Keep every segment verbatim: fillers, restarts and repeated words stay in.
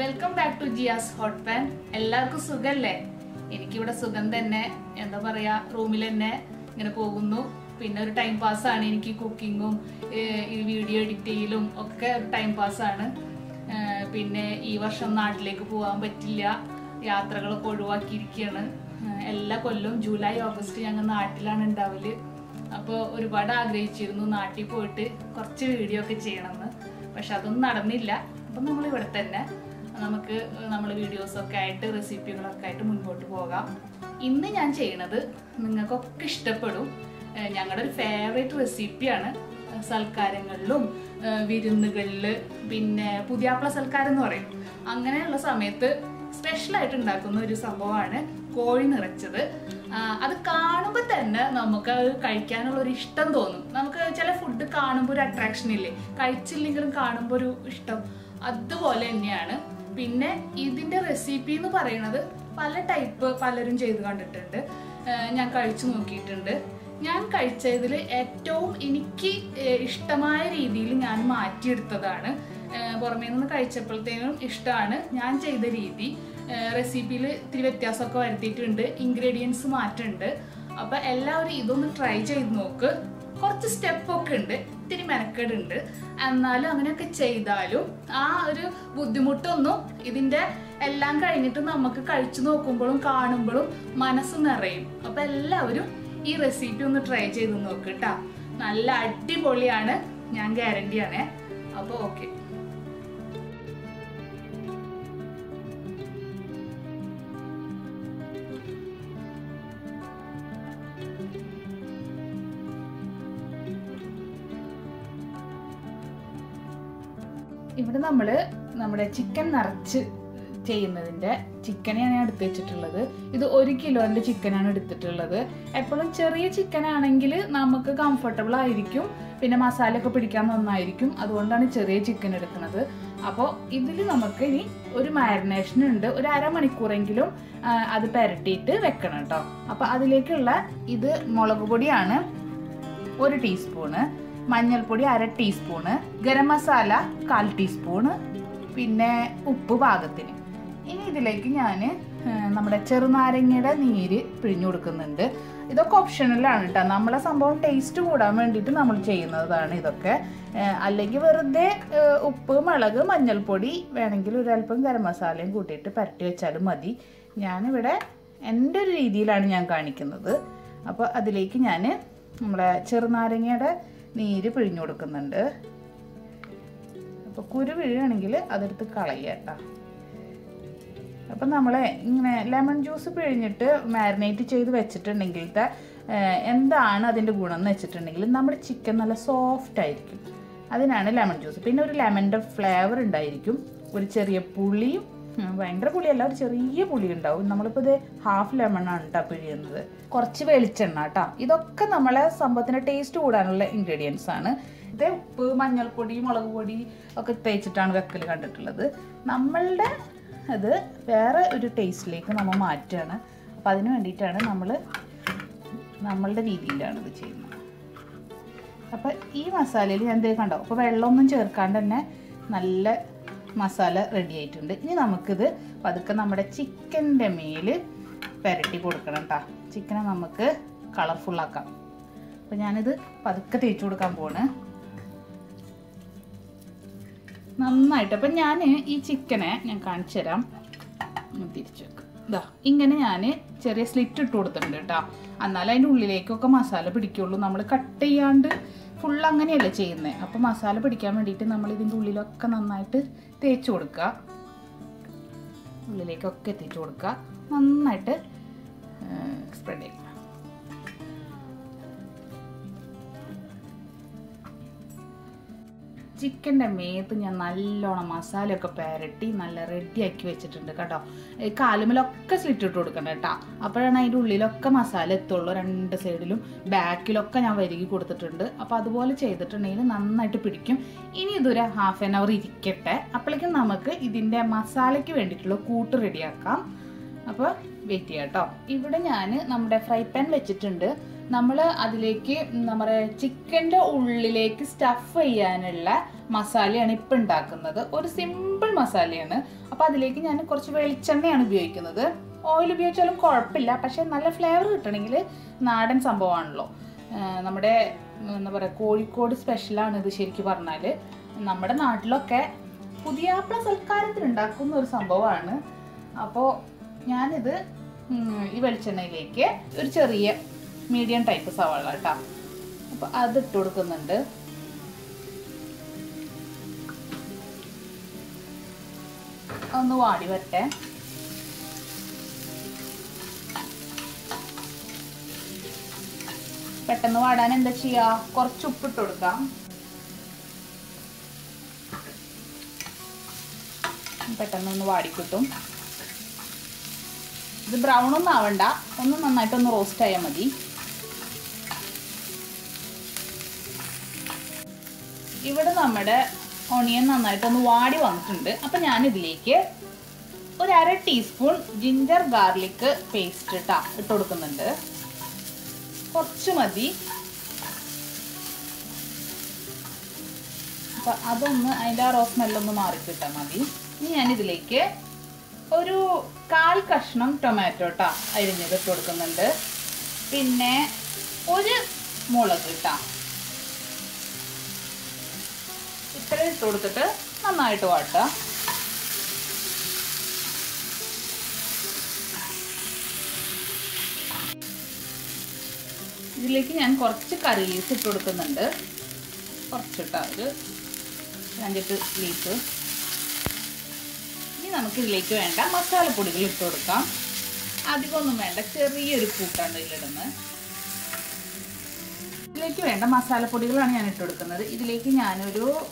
Welcome back to Jia's Hot Pan. Ellarku sugalle. Enikku ivda sugam thanne endha paraya roomil enne ingane pogunu. Pinne oru time pass aanu enikku cooking um ee video edit cheyalum okke time pass aanu. Pinne ee varsham naattilekku povan pattilla. Yathrakalokke oluvakki irikkana. Ella kollum July August njangal naattilana undavile. Appo oru vada aagrahichirunnu naatti poyittu korchu video okke cheyanamnu. പക്ഷെ അതൊന്നും നടന്നില്ല. അപ്പോൾ നമ്മൾ ഇവിടെ തന്നെ നമുക്ക് നമ്മുടെ videos ഒക്കെ ആയിട്ട് റെസിപ്പികളൊക്കെ ആയിട്ട് മുൻപോട്ട് പോകാം. ഇന്ന് ഞാൻ ചെയ്യുന്നത് നിങ്ങൾക്കൊക്കെ ഇഷ്ടപ്പെടും. ഞങ്ങളുടെ ഒരു ഫേവറേറ്റ് റെസിപ്പിയാണ്. സൽക്കാരങ്ങളിലും വിരുന്നുകളിൽ പിന്നെ പുതിയാപ്ല സൽക്കാരം എന്ന് പറയും. അങ്ങനെയുള്ള സമയത്ത് സ്പെഷ്യൽ ആയിട്ട് ഉണ്ടാക്കുന്ന ഒരു സംഭവമാണ് കോഴി നിറച്ചത്. അത് കാണുമ്പോൾ തന്നെ നമുക്ക് അത് കഴിക്കാനുള്ള ഒരു ഇഷ്ടം തോന്നും. നമുക്ക് ചില ഫുഡ് കാണുമ്പോൾ ഒരു അട്രാക്ഷൻ ഇല്ലേ, കഴിച്ചില്ലെങ്കിലും കാണുമ്പോൾ ഒരു ഇഷ്ടം, അതുപോലെ തന്നെയാണ്. പിന്നെ ഇതിൻ്റെ റെസിപ്പി എന്ന് പറയുന്നത് പല ടൈപ്പ് പലരും ചെയ്ത് കണ്ടിട്ടുണ്ട്, ഞാൻ കഴിച്ചു നോക്കിയിട്ടുണ്ട്. ഞാൻ കഴിച്ചതിൽ ഏറ്റവും എനിക്ക് ഇഷ്ടമായ രീതിയിൽ ഞാൻ മാറ്റിയെടുത്തതാണ്. പുറമേ നിന്ന് കഴിച്ചപ്പോഴത്തേനും ഇഷ്ടമാണ് ഞാൻ ചെയ്ത രീതി. റെസിപ്പിയിൽ ഇത്തിരി വ്യത്യാസമൊക്കെ വരുത്തിയിട്ടുണ്ട്, ഇൻഗ്രീഡിയൻസ് മാറ്റുണ്ട്. അപ്പോൾ എല്ലാവരും ഇതൊന്ന് ട്രൈ ചെയ്ത് നോക്ക്. കുറച്ച് സ്റ്റെപ്പൊക്കെ ഉണ്ട്, ഇത്തിരി മെനക്കെടുണ്ട്, എന്നാലും അങ്ങനെയൊക്കെ ചെയ്താലും ആ ഒരു ബുദ്ധിമുട്ടൊന്നും ഇതിൻ്റെ എല്ലാം കഴിഞ്ഞിട്ട് നമുക്ക് കഴിച്ചു നോക്കുമ്പോഴും കാണുമ്പോഴും മനസ്സ് നിറയും. അപ്പോൾ എല്ലാവരും ഈ റെസിപ്പി ഒന്ന് ട്രൈ ചെയ്ത് നോക്ക് കേട്ടോ. നല്ല അടിപൊളിയാണ്, ഞാൻ ഗ്യാരണ്ടിയാണേ. അപ്പോൾ ഓക്കെ, ഇവിടെ നമ്മൾ നമ്മുടെ ചിക്കൻ നിറച്ച് ചെയ്യുന്നതിൻ്റെ ചിക്കനെയാണ് ഞാൻ എടുത്ത് വെച്ചിട്ടുള്ളത്. ഇത് ഒരു കിലോൻ്റെ ചിക്കനാണ് എടുത്തിട്ടുള്ളത്. എപ്പോഴും ചെറിയ ചിക്കനാണെങ്കിൽ നമുക്ക് കംഫർട്ടബിൾ ആയിരിക്കും, പിന്നെ മസാലയൊക്കെ പിടിക്കാൻ നന്നായിരിക്കും, അതുകൊണ്ടാണ് ചെറിയ ചിക്കൻ എടുക്കുന്നത്. അപ്പോൾ ഇതിൽ നമുക്ക് ഇനി ഒരു മാരിനേഷനുണ്ട്, ഒരു അരമണിക്കൂറെങ്കിലും അത് പുരട്ടിയിട്ട് വെക്കണം കേട്ടോ. അപ്പോൾ അതിലേക്കുള്ള ഇത് മുളക് പൊടിയാണ് ഒരു ടീസ്പൂണ്, മഞ്ഞൾപ്പൊടി അര ടീസ്പൂണ്, ഗരം മസാല കാൽ ടീസ്പൂണ്, പിന്നെ ഉപ്പ് പാകത്തിന്. ഇനി ഇതിലേക്ക് ഞാൻ നമ്മുടെ ചെറുനാരങ്ങയുടെ നീര് പിഴിഞ്ഞു കൊടുക്കുന്നുണ്ട്. ഇതൊക്കെ ഓപ്ഷണലാണ് കേട്ടോ, നമ്മളെ സംഭവം ടേസ്റ്റ് കൂടാൻ വേണ്ടിയിട്ട് നമ്മൾ ചെയ്യുന്നതാണ് ഇതൊക്കെ. അല്ലെങ്കിൽ വെറുതെ ഉപ്പ് മുളക് മഞ്ഞൾപ്പൊടി വേണമെങ്കിൽ ഒരല്പം ഗരം മസാലയും കൂട്ടിയിട്ട് പുരട്ടി വെച്ചാലും മതി. ഞാനിവിടെ എൻ്റെ ഒരു രീതിയിലാണ് ഞാൻ കാണിക്കുന്നത്. അപ്പോൾ അതിലേക്ക് ഞാൻ നമ്മളെ ചെറുനാരങ്ങയുടെ നീര് പിഴിഞ്ഞു കൊടുക്കുന്നുണ്ട്. അപ്പോൾ കുരു പിഴിയാണെങ്കിൽ അതെടുത്ത് കളയുക കേട്ടോ. അപ്പം നമ്മൾ ഇങ്ങനെ ലെമൺ ജ്യൂസ് പിഴിഞ്ഞിട്ട് മാരിനേറ്റ് ചെയ്ത് വെച്ചിട്ടുണ്ടെങ്കിലത്തെ എന്താണ് അതിൻ്റെ ഗുണം എന്ന് വെച്ചിട്ടുണ്ടെങ്കിൽ നമ്മുടെ ചിക്കൻ നല്ല സോഫ്റ്റ് ആയിരിക്കും, അതിനാണ് ലെമൺ ജ്യൂസ്. പിന്നെ ഒരു ലെമണിൻ്റെ ഫ്ലേവർ ഉണ്ടായിരിക്കും, ഒരു ചെറിയ പുളിയും, ഭയങ്കര പുളിയല്ല, ഒരു ചെറിയ പുളി ഉണ്ടാവും. നമ്മളിപ്പോൾ ഇത് ഹാഫ് ലെമണാണ് കേട്ടോ പിഴിയുന്നത്. കുറച്ച് വെളിച്ചെണ്ണ കേട്ടോ. ഇതൊക്കെ നമ്മളെ സംഭവത്തിൻ്റെ ടേസ്റ്റ് കൂടാനുള്ള ഇൻഗ്രീഡിയൻസ് ആണ്. ഇത് ഉപ്പ് മഞ്ഞൾപ്പൊടി മുളക് പൊടി ഒക്കെ തേച്ചിട്ടാണ് വെക്കൽ കണ്ടിട്ടുള്ളത്. നമ്മളുടെ അത് വേറെ ഒരു ടേസ്റ്റിലേക്ക് നമ്മൾ മാറ്റുകയാണ്. അപ്പം അതിന് വേണ്ടിയിട്ടാണ് നമ്മൾ നമ്മളുടെ രീതിയിലാണ് ഇത് ചെയ്യുന്നത്. അപ്പം ഈ മസാലയിൽ ഞാൻ എന്തെങ്കിലും കണ്ടോ, അപ്പോൾ വെള്ളമൊന്നും ചേർക്കാണ്ട് തന്നെ നല്ല മസാല റെഡി ആയിട്ടുണ്ട്. ഇനി നമുക്കിത് പതുക്കെ നമ്മുടെ ചിക്കൻ്റെ മേൽ പുരട്ടി കൊടുക്കണം കേട്ടോ. ചിക്കനെ നമുക്ക് കളർഫുള്ളാക്കാം. അപ്പം ഞാനിത് പതുക്കെ തേച്ച് കൊടുക്കാൻ പോവാണ് നന്നായിട്ട്. അപ്പം ഞാൻ ഈ ചിക്കനെ ഞാൻ കാണിച്ചു തരാം, തിരിച്ചു വെക്കും. ഇതാ ഇങ്ങനെ ഞാൻ ചെറിയ സ്ലിറ്റ് ഇട്ട് കൊടുത്തിട്ടുണ്ട് കേട്ടോ, എന്നാലും അതിൻ്റെ ഉള്ളിലേക്കൊക്കെ മസാല പിടിക്കുകയുള്ളൂ. നമ്മൾ കട്ട് ചെയ്യാണ്ട് ഫുൾ അങ്ങനെയല്ലേ ചെയ്യുന്നത്. അപ്പോൾ മസാല പിടിക്കാൻ വേണ്ടിയിട്ട് നമ്മൾ ഇതിൻ്റെ ഉള്ളിലൊക്കെ നന്നായിട്ട് തേച്ച് കൊടുക്കുക, ഉള്ളിലേക്കൊക്കെ എത്തിച്ചു കൊടുക്കുക, നന്നായിട്ട് സ്പ്രെഡ് ചെയ്യുക. ചിക്കൻ്റെ മേത്ത് ഞാൻ നല്ലോണം മസാലയൊക്കെ പുരട്ടി നല്ല റെഡിയാക്കി വെച്ചിട്ടുണ്ട് കേട്ടോ. കാലുമേലൊക്കെ സ്ലിറ്റ് ഇട്ട് കൊടുക്കണം കേട്ടോ, അപ്പോഴാണ് അതിൻ്റെ ഉള്ളിലൊക്കെ മസാല എത്തുള്ളൂ. രണ്ട് സൈഡിലും ബാക്കിലൊക്കെ ഞാൻ വരികി കൊടുത്തിട്ടുണ്ട്. അപ്പോൾ അതുപോലെ ചെയ്തിട്ടുണ്ടെങ്കിൽ നന്നായിട്ട് പിടിക്കും. ഇനി ഇതൊരു ഹാഫ് ആൻ അവർ ഇരിക്കട്ടെ, അപ്പോഴേക്കും നമുക്ക് ഇതിൻ്റെ മസാലയ്ക്ക് വേണ്ടിയിട്ടുള്ള കൂട്ട് റെഡിയാക്കാം. അപ്പോൾ വെയിറ്റ് ചെയ്യാം കേട്ടോ. ഇവിടെ ഞാൻ നമ്മുടെ ഫ്രൈ പാൻ വെച്ചിട്ടുണ്ട്. നമ്മൾ അതിലേക്ക് നമ്മുടെ ചിക്കൻ്റെ ഉള്ളിലേക്ക് സ്റ്റഫ് ചെയ്യാനുള്ള മസാലയാണ് ഇപ്പം ഉണ്ടാക്കുന്നത്. ഒരു simple masala. Apart the lake and Corsuel Chennai Bake another. Oil Bachelum Corpilla, Pasha Nala flavour returning Nard and Samboanlo. Namade number cold code special and the Shirki Barnale. Number Nard Loke Pudia plus Alcaratrindakum or Samboana. Apo Yanid Ivelchennai Lake, Urcheria, medium type of Savalata. Other Turkananda. On the water, but then the water and the chia or chup to the gum. Pattern on the water cutum. The brown on lavanda on the night on the roast. I am a dee. Give it a murder. Onion and I don't want to want to upon an lake. Or add a teaspoon ginger garlic paste to the under for chumadi. But other Ida of Melon Maricamadi. The lake or Carl Cushnum tomato ta. I didn't get to the under pinne or molagita. Let's put it in the water. Let's put it curry leaves. Let's put it in the water. Let's masala podigal and it took another. It lake in Anudo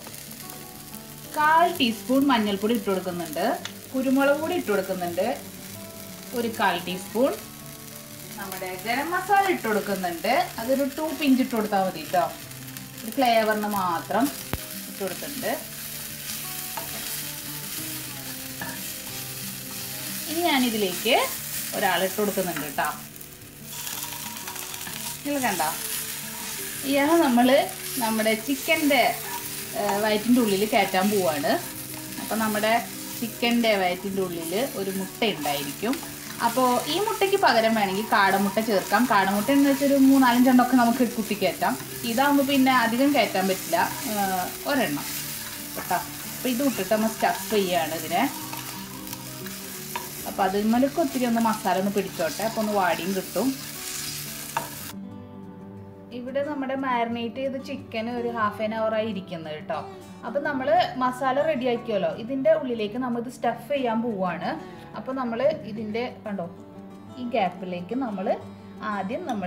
Carl teaspoon manual put it to the under, Kurumola would it to the under, Urical teaspoon. Namada masala to the under, other two pinch to the other. Flavor the matram to the under. In any lake, or alet to the under. Here we have chicken white in the lily. We have chicken white in the lily. We have If we marinate the chicken for half an hour, we will ready the masala. Ready. We will stuff it in the masala. We will gap it in the middle. We will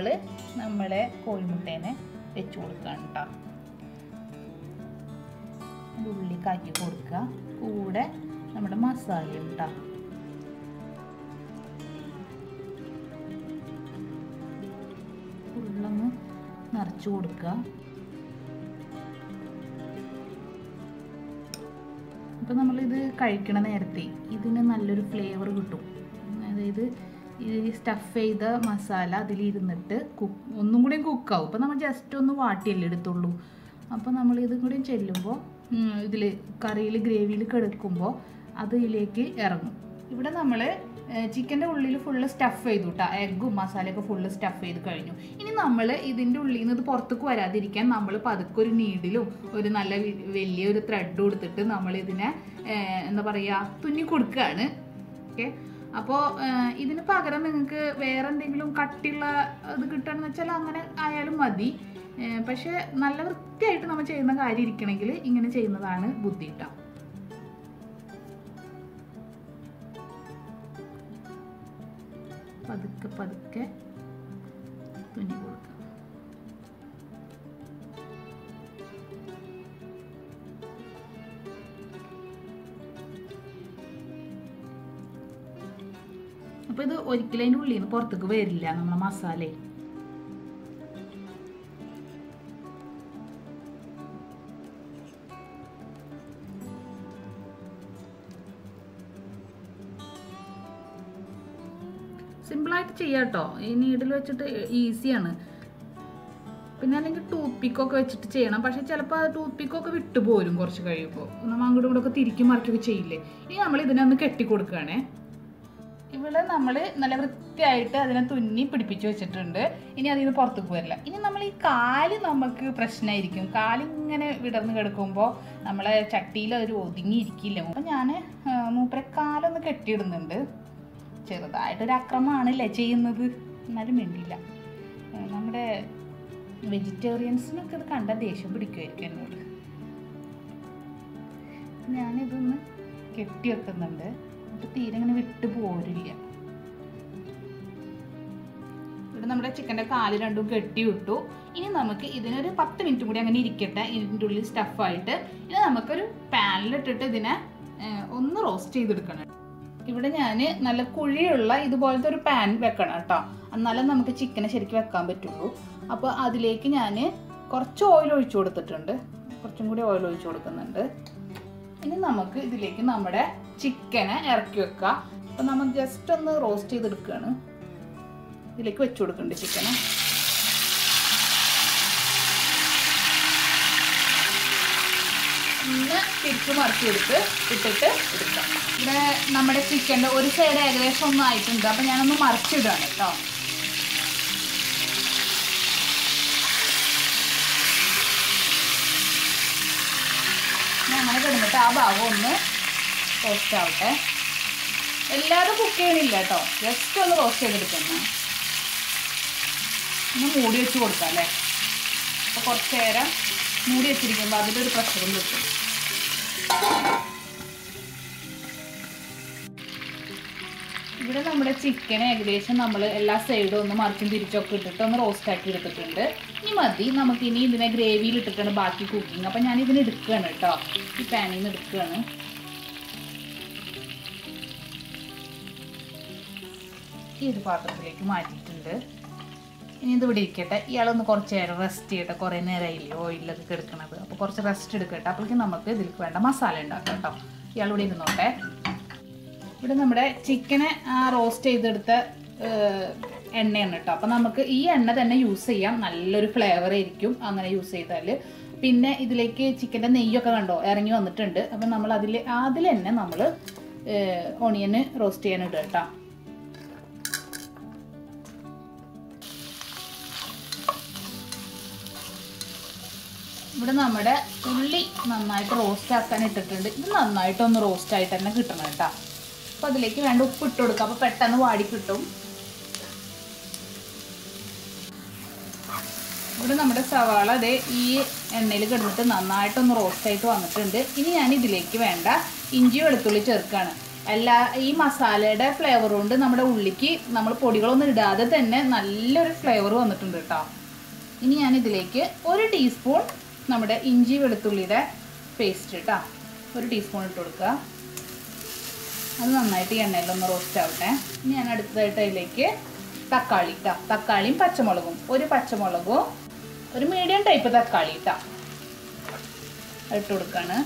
put it in the masala. Narchudka. But normally the curriculum erti. This is a little flavor good. This stuff the masala, the lead in the cook. Only cook cow, but I'm just on the water lid to loo. Upon normally the good in chelumbo, the curry gravy curd combo, other lake ergo. If it is a chicken is full of stuff. Egg masala is full of stuff. This is the pork. We have to use a thread to use a thread. Okay? So, if you cut it, cut it, cut it. But if you cut it, cut Paduka Paduka Tuni Burka. But the oil clean will in Portugal, Mamma Sale. Simple like chia to. This needle is easy. പിന്നല്ലെങ്കിൽ toothpick ഒക്കെ വെച്ചിട്ട് ചെയ്യണം. പക്ഷേ ചിലപ്പോൾ ആ tooth പിക്കൊക്കെ വിട്ടു പോരും കുറച്ച് കഴിയുമ്പോൾ. നമ്മൾ അങ്ങോട്ടും കൂടെ ഒക്കെ തിരിക്കി മറിക്കൊക്കെ ചെയ്യില്ലേ. ഇനി നമ്മൾ ഇതിനെ ഒന്ന് കെട്ടിക്കൊടുക്കുകയാണേ. ഇവിടെ നമ്മൾ നല്ല വൃത്തിയായിട്ട് അതിനെ തുന്നി പിടിപ്പിച്ച് വെച്ചിട്ടുണ്ട്. ഇനി അതിൽ നിന്ന് പുറത്തേക്ക് വരില്ല. ഇനി നമ്മൾ ഈ കാല് നമുക്ക് പ്രശ്നമായിരിക്കും. കാലിങ്ങനെ വിടർന്ന് കിടക്കുമ്പോൾ നമ്മളെ ചട്ടിയിൽ അവർ ഒതുങ്ങിയിരിക്കില്ല. അപ്പം ഞാൻ മൂപ്പരെ കാലൊന്ന് കെട്ടിയിടുന്നുണ്ട്. ചെറുതായിട്ടൊരു അക്രമമാണല്ലേ ചെയ്യുന്നത്, എന്നാലും വേണ്ടിയില്ല. നമ്മുടെ വെജിറ്റേറിയൻസിനൊക്കെ ഇത് കണ്ട ദേഷ്യം പിടിക്കുമായിരിക്കും എന്നോട്. ഞാനിതൊന്ന് കെട്ടി വെക്കുന്നുണ്ട്. തീരെ ഇങ്ങനെ വിട്ടു പോരില്ല. ഇവിടെ നമ്മുടെ ചിക്കൻ്റെ കാല് രണ്ടും കെട്ടി വിട്ടു. ഇനി നമുക്ക് ഇതിനൊരു പത്ത് മിനിറ്റ് കൂടി അങ്ങനെ ഇരിക്കട്ടെ ഇതിൻ്റെ ഉള്ളിൽ സ്റ്റഫായിട്ട്. ഇനി നമുക്കൊരു പാനിലിട്ടിട്ട് ഇതിനെ ഒന്ന് റോസ്റ്റ് ചെയ്തെടുക്കണം. ഇവിടെ ഞാൻ നല്ല കുഴിയുള്ള ഇതുപോലത്തെ ഒരു പാൻ വെക്കണം കേട്ടോ, എന്നാലും നമുക്ക് ചിക്കനെ ശരിക്കും വെക്കാൻ പറ്റുള്ളൂ. അപ്പോൾ അതിലേക്ക് ഞാൻ കുറച്ച് ഓയിൽ ഒഴിച്ചു കൊടുത്തിട്ടുണ്ട്, കുറച്ചും കൂടി ഓയിൽ ഒഴിച്ചു കൊടുക്കുന്നുണ്ട്. ഇനി നമുക്ക് ഇതിലേക്ക് നമ്മുടെ ചിക്കനെ ഇറക്കി വെക്കാം. അപ്പം നമ്മൾ ജസ്റ്റ് ഒന്ന് റോസ്റ്റ് ചെയ്തെടുക്കുകയാണ്. ഇതിലേക്ക് വെച്ച് കൊടുക്കുന്നുണ്ട് ചിക്കന്. ഇന്ന് തിരിച്ചു മറിച്ച് കൊടുത്ത് ഇട്ടിട്ട് എടുക്കാം. ഇവിടെ നമ്മുടെ ചിക്കൻ്റെ ഒരു സൈഡ് ഏകദേശം ഒന്നും ആയിട്ടുണ്ട്. അപ്പം ഞാനൊന്ന് മറിച്ചിടുകയാണ് കേട്ടോ. അങ്ങനെ കിടന്നിട്ട് ആ ഭാഗം ഒന്ന് റോസ്റ്റ് ആവട്ടെ. എല്ലാവരും കുക്ക് ചെയ്യണില്ല കേട്ടോ, ജസ്റ്റ് ഒന്ന് റോസ്റ്റ് ചെയ്തെടുക്കുന്നു. ഒന്ന് മൂടി വെച്ച് കൊടുക്കാം അല്ലേ. അപ്പോൾ കുറച്ച് നേരം മൂടി വെച്ചിരിക്കുമ്പോൾ അതിൻ്റെ ഒരു പ്രഷറും കിട്ടും. ഇവിടെ നമ്മുടെ ചിക്കൻ ഏകദേശം നമ്മൾ എല്ലാ സൈഡും ഒന്ന് മറിച്ചും തിരിച്ചൊക്കെ ഇട്ടിട്ട് ഒന്ന് റോസ്റ്റ് ആക്കി എടുത്തിട്ടുണ്ട്. ഇനി മതി. നമുക്കിനി ഇതിനെ ഗ്രേവിയിൽ ഇട്ടിട്ടാണ് ബാക്കി കുക്കിങ്. അപ്പം ഞാൻ ഇതിന് എടുക്കുകയാണ് കേട്ടോ, ഈ പാനിൽ നിന്ന് എടുക്കുകയാണ്. ഈ ഒരു പാത്രത്തിലേക്ക് മാറ്റിയിട്ടുണ്ട്. ഇനി ഇത് ഇവിടെ ഇരിക്കട്ടെ. ഇയാളൊന്ന് കുറച്ച് നേരം റെസ്റ്റ് ചെയ്യട്ടെ. കുറേ നേരമായില്ലേ ഓയിലൊക്കെ കിടക്കണത്. അപ്പോൾ കുറച്ച് റെസ്റ്റ് എടുക്കട്ടെ. അപ്പോഴേക്കും നമുക്ക് ഇതിലേക്ക് വേണ്ട മസാല ഉണ്ടാക്കാം കേട്ടോ. ഇയാളിവിടെ ഇരുന്നോട്ടെ. ഇവിടെ നമ്മുടെ ചിക്കനെ റോസ്റ്റ് ചെയ്തെടുത്ത എണ്ണയാണ് കേട്ടോ. അപ്പം നമുക്ക് ഈ എണ്ണ തന്നെ യൂസ് ചെയ്യാം, നല്ലൊരു ഫ്ലേവർ ആയിരിക്കും അങ്ങനെ യൂസ് ചെയ്താൽ. പിന്നെ ഇതിലേക്ക് ചിക്കൻ്റെ നെയ്യൊക്കെ കണ്ടോ ഇറങ്ങി വന്നിട്ടുണ്ട്. അപ്പം നമ്മൾ അതിൽ അതിൽ തന്നെ നമ്മൾ ഓണിയന് റോസ്റ്റ് ചെയ്യാനിടുക കേട്ടോ. ഇവിടെ നമ്മുടെ ഉള്ളി നന്നായിട്ട് റോസ്റ്റ് ആക്കാൻ ഇട്ടിട്ടുണ്ട്. ഇത് നന്നായിട്ടൊന്ന് റോസ്റ്റായിട്ട് തന്നെ കിട്ടണം കേട്ടോ. അപ്പോൾ അതിലേക്ക് വേണ്ട ഉപ്പ് ഇട്ട് കൊടുക്കുക, അപ്പോൾ പെട്ടെന്ന് വാടി കിട്ടും. ഇവിടെ നമ്മുടെ സവാള അതേ ഈ എണ്ണയിൽ കിടന്നിട്ട് നന്നായിട്ടൊന്ന് റോസ്റ്റായിട്ട് വന്നിട്ടുണ്ട്. ഇനി ഞാൻ ഇതിലേക്ക് വേണ്ട ഇഞ്ചി വെളുത്തുള്ളി ചേർക്കുകയാണ്. എല്ലാ ഈ മസാലയുടെ ഫ്ലേവർ കൊണ്ട് നമ്മുടെ ഉള്ളിക്ക് നമ്മൾ പൊടികളൊന്നും ഇടാതെ തന്നെ നല്ലൊരു ഫ്ലേവർ വന്നിട്ടുണ്ട് കേട്ടോ. ഇനി ഞാൻ ഇതിലേക്ക് ഒരു ടീസ്പൂൺ നമ്മുടെ ഇഞ്ചി വെളുത്തുള്ളിയുടെ പേസ്റ്റ് കേട്ടോ, ഒരു ടീസ്പൂൺ ഇട്ട് കൊടുക്കുക. അത് നന്നായിട്ട് എണ്ണയിലൊന്ന് റോസ്റ്റ് ആവട്ടെ. ഇനി ഞാൻ അടുത്തതായിട്ട് അതിലേക്ക് തക്കാളി ഇട്ടാ, തക്കാളിയും പച്ചമുളകും, ഒരു പച്ചമുളകും ഒരു മീഡിയം ടൈപ്പ് തക്കാളി ഇട്ടാ ഇട്ട് കൊടുക്കുകയാണ്.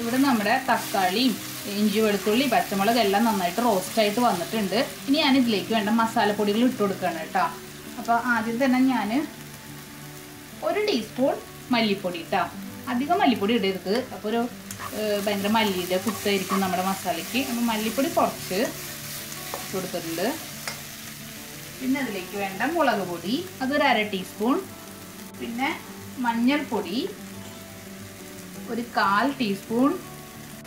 ഇവിടെ നമ്മുടെ തക്കാളിയും ഇഞ്ചി വെളുത്തുള്ളി പച്ചമുളക് എല്ലാം നന്നായിട്ട് റോസ്റ്റായിട്ട് വന്നിട്ടുണ്ട്. ഇനി ഞാനിതിലേക്ക് വേണ്ട മസാലപ്പൊടികൾ ഇട്ട് കൊടുക്കുകയാണ് കേട്ടോ. അപ്പോൾ ആദ്യം തന്നെ ഞാൻ ഒരു ടീസ്പൂൺ മല്ലിപ്പൊടി ഇട്ടാ, അധികം മല്ലിപ്പൊടി ഇടരുത്. അപ്പോൾ ഒരു ഭയങ്കര മല്ലിയുടെ കുത്തായിരിക്കും നമ്മുടെ മസാലയ്ക്ക്. അപ്പോൾ മല്ലിപ്പൊടി കുറച്ച് കൊടുത്തിട്ടുണ്ട്. പിന്നെ അതിലേക്ക് വേണ്ട മുളക് പൊടി, അതൊരു അര ടീസ്പൂൺ. പിന്നെ മഞ്ഞൾപ്പൊടി ഒരു കാൽ ടീസ്പൂൺ.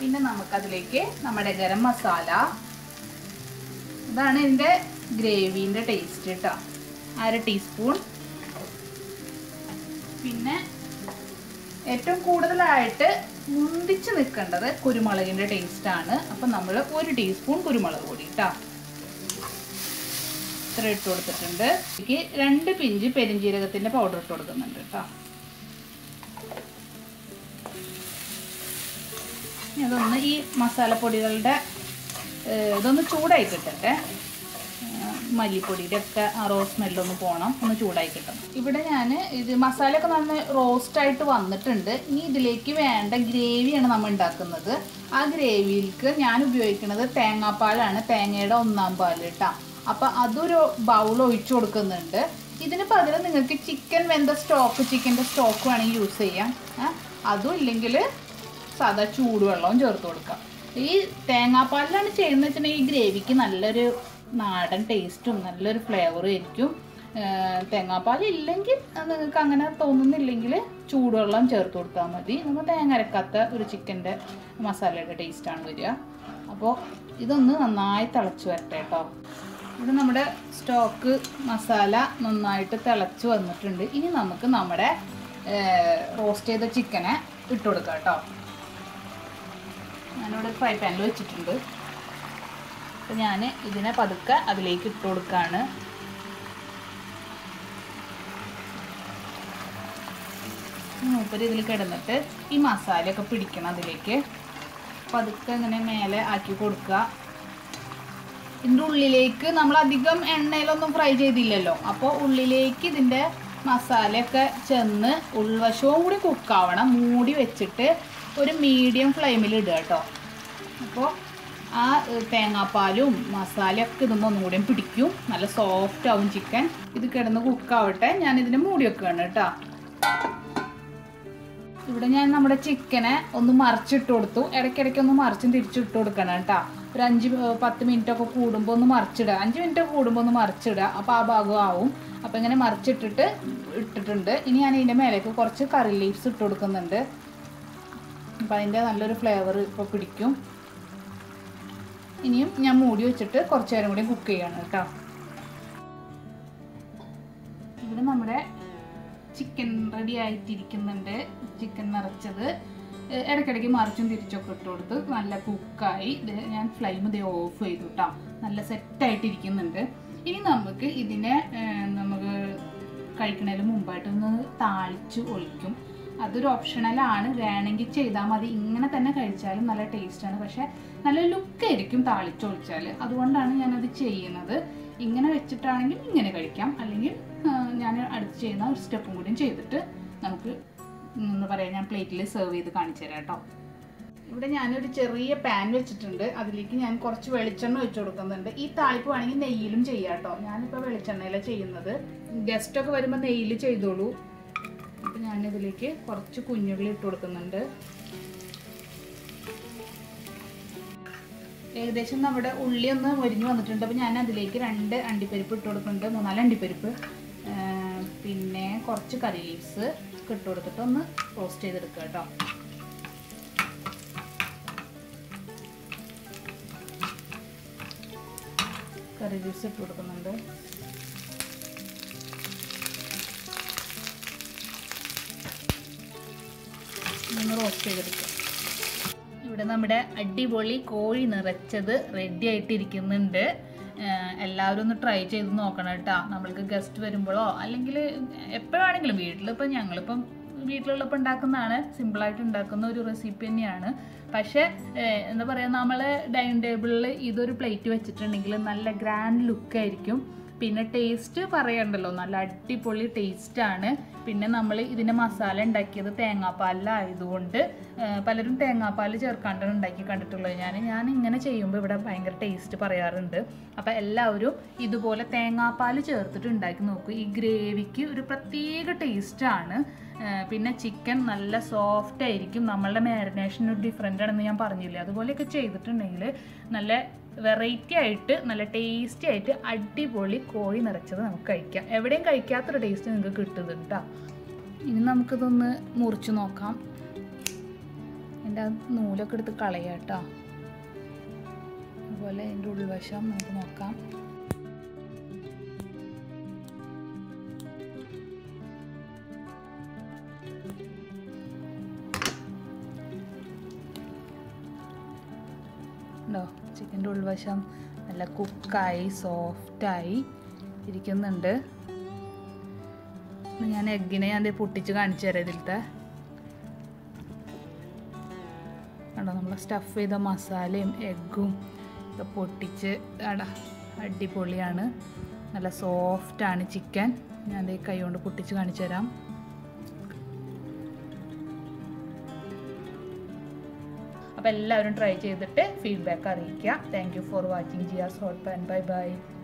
പിന്നെ നമുക്കതിലേക്ക് നമ്മുടെ ഗരം മസാല. ഇതാണ് ഇതിൻ്റെ ഗ്രേവീൻ്റെ ടേസ്റ്റ് കേട്ടോ, അര ടീസ്പൂൺ. പിന്നെ ഏറ്റവും കൂടുതലായിട്ട് മുന്തിച്ച് നിൽക്കേണ്ടത് കുരുമുളകിൻ്റെ ടേസ്റ്റാണ്. അപ്പം നമ്മൾ ഒരു ടീസ്പൂൺ കുരുമുളക് പൊടി ഇട്ടാ ഇത്ര ഇട്ട് കൊടുത്തിട്ടുണ്ട്. എനിക്ക് രണ്ട് പിഞ്ച് പെരിഞ്ജീരകത്തിൻ്റെ പൗഡർ ഇട്ട് കൊടുക്കുന്നുണ്ട് കേട്ടോ. അതൊന്ന് ഈ മസാലപ്പൊടികളുടെ ഇതൊന്ന് ചൂടായി കിട്ടട്ടെ. മല്ലിപ്പൊടിയുടെ ഒക്കെ ആ റോസ് സ്മെല്ലൊന്ന് പോകണം, ഒന്ന് ചൂടായി കിട്ടണം. ഇവിടെ ഞാൻ ഇത് മസാലയൊക്കെ നമ്മൾ റോസ്റ്റായിട്ട് വന്നിട്ടുണ്ട്. ഇനി ഇതിലേക്ക് വേണ്ട ഗ്രേവിയാണ് നമ്മൾ ഉണ്ടാക്കുന്നത്. ആ ഗ്രേവിയിലേക്ക് ഞാൻ ഉപയോഗിക്കുന്നത് തേങ്ങാപ്പാലാണ്, തേങ്ങയുടെ ഒന്നാം പാൽ കേട്ടോ. അപ്പം അതൊരു ബൗൾ ഒഴിച്ചു കൊടുക്കുന്നുണ്ട്. ഇതിന് പകരം നിങ്ങൾക്ക് ചിക്കൻ വെന്ത സ്റ്റോക്ക് ചിക്കൻ്റെ സ്റ്റോക്ക് വേണമെങ്കിൽ യൂസ് ചെയ്യാം. അതും ഇല്ലെങ്കിൽ സാധാ ചൂടുവെള്ളവും ചേർത്ത് കൊടുക്കാം. ഈ തേങ്ങാപ്പാലിലാണ് ചെയ്യുന്നത് വെച്ചിട്ടുണ്ടെങ്കിൽ ഈ ഗ്രേവിക്ക് നല്ലൊരു നാടൻ ടേസ്റ്റും നല്ലൊരു ഫ്ലേവറും ആയിരിക്കും. തേങ്ങാപ്പാൽ ഇല്ലെങ്കിൽ നിങ്ങൾക്ക് അങ്ങനെ തോന്നുന്നില്ലെങ്കിൽ ചൂടുവെള്ളം ചേർത്ത് കൊടുത്താൽ മതി. നമുക്ക് തേങ്ങ അരക്കാത്ത ഒരു ചിക്കൻ്റെ മസാലയുടെ ടേസ്റ്റാണ് വരിക. അപ്പോൾ ഇതൊന്ന് നന്നായി തിളച്ച് വരട്ടെ കേട്ടോ. ഇവിടെ നമ്മുടെ സ്റ്റോക്ക് മസാല നന്നായിട്ട് തിളച്ച് വന്നിട്ടുണ്ട്. ഇനി നമുക്ക് നമ്മുടെ റോസ്റ്റ് ചെയ്ത ചിക്കനെ ഇട്ട് കൊടുക്കാം കേട്ടോ. ഞാനിവിടെ ഫ്രൈ പാനിൽ വെച്ചിട്ടുണ്ട്. അപ്പോൾ ഞാൻ ഇതിനെ പതുക്കെ അതിലേക്ക് ഇട്ട് കൊടുക്കുകയാണ്. മൂപ്പര് ഇതിൽ കിടന്നിട്ട് ഈ മസാലയൊക്കെ പിടിക്കണം അതിലേക്ക്. പതുക്കെ ഇങ്ങനെ മേലെ ആക്കി കൊടുക്കുക. ഇതിൻ്റെ ഉള്ളിലേക്ക് നമ്മൾ അധികം എണ്ണയിലൊന്നും ഫ്രൈ ചെയ്തില്ലല്ലോ, അപ്പോൾ ഉള്ളിലേക്ക് ഇതിൻ്റെ മസാലയൊക്കെ ചെന്ന് ഉൾവശവും കൂടി കുക്കാവണം. മൂടി വെച്ചിട്ട് ഒരു മീഡിയം ഫ്ലെയിമിൽ ഇടുക കേട്ടോ. അപ്പോൾ ആ തേങ്ങാപ്പാലും മസാലയൊക്കെ ഇതൊന്നും ഒന്നുകൂടി പിടിക്കും, നല്ല സോഫ്റ്റ് ആവും ചിക്കൻ. ഇത് കിടന്ന് കുക്കാവട്ടെ. ഞാനിതിന് മൂടി വെക്കുകയാണ് കേട്ടോ. ഇവിടെ ഞാൻ നമ്മുടെ ചിക്കനെ ഒന്ന് മറിച്ചിട്ട് കൊടുത്തു. ഇടയ്ക്കിടയ്ക്ക് ഒന്ന് മറിച്ചും തിരിച്ചിട്ട് കൊടുക്കണം കേട്ടോ. ഒരു അഞ്ച് പത്ത് മിനിറ്റൊക്കെ കൂടുമ്പോൾ ഒന്ന് മറിച്ചിടുക, അഞ്ച് മിനിറ്റ് കൂടുമ്പോൾ ഒന്ന് മറിച്ചിടുക, അപ്പോൾ ആ ഭാഗം ആവും. അപ്പോൾ ഇങ്ങനെ മറിച്ചിട്ടിട്ട് ഇട്ടിട്ടുണ്ട്. ഇനി ഞാൻ ഇതിൻ്റെ മേലേക്ക് കുറച്ച് കറി ലീവ്സ് ഇട്ട് കൊടുക്കുന്നുണ്ട്. അപ്പോൾ അതിൻ്റെ നല്ലൊരു ഫ്ലേവർ ഇപ്പോൾ പിടിക്കും. ഇനിയും ഞാൻ മൂടി വെച്ചിട്ട് കുറച്ച് നേരം കൂടി കുക്ക് ചെയ്യണം കേട്ടോ. ഇവിടെ നമ്മുടെ ചിക്കൻ റെഡി ആയിട്ടിരിക്കുന്നുണ്ട്. ചിക്കൻ നിറച്ചത് ഇടയ്ക്കിടയ്ക്ക് മറിച്ചും തിരിച്ചൊക്കെ ഇട്ട് കൊടുത്ത് നല്ല കുക്കായി. ഇത് ഞാൻ ഫ്ലെയിം ഇത് ഓഫ് ചെയ്തു കേട്ടോ. നല്ല സെറ്റായിട്ടിരിക്കുന്നുണ്ട്. ഇനി നമുക്ക് ഇതിനെ നമുക്ക് കഴിക്കുന്നതിന് മുമ്പായിട്ടൊന്ന് താളിച്ച് ഒഴിക്കും. അതൊരു ഓപ്ഷണലാണ്, വേണമെങ്കിൽ ചെയ്താൽ മതി. ഇങ്ങനെ തന്നെ കഴിച്ചാലും നല്ല ടേസ്റ്റാണ്, പക്ഷേ നല്ല ലുക്കായിരിക്കും താളിച്ചൊഴിച്ചാൽ. അതുകൊണ്ടാണ് ഞാനത് ചെയ്യുന്നത്. ഇങ്ങനെ വെച്ചിട്ടാണെങ്കിൽ ഇങ്ങനെ കഴിക്കാം, അല്ലെങ്കിൽ ഞാൻ അടുത്ത് ചെയ്യുന്ന ഒരു സ്റ്റെപ്പും കൂടി ചെയ്തിട്ട് നമുക്ക് എന്ന് പറയാം. ഞാൻ പ്ലേറ്റിൽ സെർവ് ചെയ്ത് കാണിച്ചു തരാം കേട്ടോ. ഇവിടെ ഞാനൊരു ചെറിയ പാൻ വെച്ചിട്ടുണ്ട്. അതിലേക്ക് ഞാൻ കുറച്ച് വെളിച്ചെണ്ണ ഒഴിച്ചു കൊടുക്കുന്നുണ്ട്. ഈ താളിപ്പ് വേണമെങ്കിൽ നെയ്യിലും ചെയ്യാം കേട്ടോ. ഞാനിപ്പോൾ വെളിച്ചെണ്ണയിലാണ് ചെയ്യുന്നത്. ഗസ്റ്റൊക്കെ വരുമ്പോൾ നെയ്യിൽ ചെയ്തോളൂ. അപ്പം ഞാനിതിലേക്ക് കുറച്ച് കുഞ്ഞുള്ളി ഇട്ട് കൊടുക്കുന്നുണ്ട്. ഏകദേശം നമ്മുടെ ഉള്ളി ഒന്ന് മുരിഞ്ഞ് വന്നിട്ടുണ്ട്. അപ്പോൾ ഞാൻ അതിലേക്ക് രണ്ട് അണ്ടിപ്പരിപ്പ് ഇട്ട് കൊടുക്കുന്നുണ്ട്, മൂന്നാല് അണ്ടിപ്പരിപ്പ്, പിന്നെ കുറച്ച് കറി ലീവ്സ് ഇട്ട് കൊടുത്തിട്ട് ഒന്ന് റോസ്റ്റ് ചെയ്തെടുക്കുക കേട്ടോ. കറി ലീവ്സ് ഇട്ട് കൊടുക്കുന്നുണ്ട്. ഒന്ന് റോസ്റ്റ് ചെയ്തെടുക്കുക. ഇവിടെ നമ്മുടെ അടിപൊളി കോഴി നിറച്ചത് റെഡി ആയിട്ടിരിക്കുന്നുണ്ട്. എല്ലാവരും ഒന്ന് ട്രൈ ചെയ്ത് നോക്കണം കേട്ടോ. നമ്മൾക്ക് ഗസ്റ്റ് വരുമ്പോഴോ അല്ലെങ്കിൽ എപ്പോഴാണെങ്കിലും വീട്ടിലിപ്പോൾ ഞങ്ങളിപ്പം വീട്ടിലുള്ളപ്പോൾ ഉണ്ടാക്കുന്നതാണ്. സിമ്പിളായിട്ട് ഉണ്ടാക്കുന്ന ഒരു റെസിപ്പി തന്നെയാണ്. പക്ഷേ എന്താ പറയുക, നമ്മൾ ഡൈനിങ് ടേബിളിൽ ഇതൊരു പ്ലേറ്റ് വെച്ചിട്ടുണ്ടെങ്കിൽ നല്ല ഗ്രാൻഡ് ലുക്കായിരിക്കും. പിന്നെ ടേസ്റ്റ് പറയണ്ടല്ലോ, നല്ല അടിപൊളി ടേസ്റ്റാണ്. പിന്നെ നമ്മൾ ഇതിൻ്റെ മസാല ഉണ്ടാക്കിയത് തേങ്ങാപ്പാലിലായതുകൊണ്ട് പലരും തേങ്ങാപ്പാൽ ചേർക്കാണ്ടാണ് ഉണ്ടാക്കി കണ്ടിട്ടുള്ളത്. ഞാൻ ഞാൻ ഇങ്ങനെ ചെയ്യുമ്പോൾ ഇവിടെ ഭയങ്കര ടേസ്റ്റ് പറയാറുണ്ട്. അപ്പോൾ എല്ലാവരും ഇതുപോലെ തേങ്ങാപ്പാൽ ചേർത്തിട്ട് ഉണ്ടാക്കി നോക്കും. ഈ ഗ്രേവിക്ക് ഒരു പ്രത്യേക ടേസ്റ്റാണ്. പിന്നെ ചിക്കൻ നല്ല സോഫ്റ്റ് ആയിരിക്കും. നമ്മളുടെ മാരിനേഷന് ഡിഫറെൻ്റ് ആണെന്ന് ഞാൻ പറഞ്ഞില്ലേ, അതുപോലെയൊക്കെ ചെയ്തിട്ടുണ്ടെങ്കിൽ നല്ല വെറൈറ്റി ആയിട്ട് നല്ല ടേസ്റ്റി ആയിട്ട് അടിപൊളി കോഴി നിറച്ചത് നമുക്ക് കഴിക്കാം. എവിടെയും കഴിക്കാത്തൊരു ടേസ്റ്റ് നിങ്ങൾക്ക് കിട്ടുന്നുണ്ട് കേട്ടോ. ഇനി നമുക്കിതൊന്ന് മുറിച്ച് നോക്കാം. എൻ്റെ നൂലൊക്കെ എടുത്ത് കളയാം കേട്ടോ. അതുപോലെ അതിൻ്റെ ഉൾവശം നമുക്ക് നോക്കാം. ണ്ടോ ചിക്കൻ്റെ ഉൾവശം നല്ല കുക്കായി സോഫ്റ്റായി ഇരിക്കുന്നുണ്ട്. ഞാൻ എഗ്ഗിനെ ഞാൻ പൊട്ടിച്ച് കാണിച്ചു തരാം. ഇതിലത്തെ കണ്ടോ, നമ്മൾ സ്റ്റഫ് ചെയ്ത മസാലയും എഗ്ഗും ഒക്കെ പൊട്ടിച്ച് അടാ അടിപൊളിയാണ്. നല്ല സോഫ്റ്റാണ് ചിക്കൻ. ഞാൻ കൈ കൊണ്ട് പൊട്ടിച്ച് കാണിച്ചു തരാം. അപ്പോൾ എല്ലാവരും ട്രൈ ചെയ്തിട്ട് ഫീഡ്ബാക്ക് അറിയിക്കുക. Thank you for watching Jiyas hot pan. Bye by.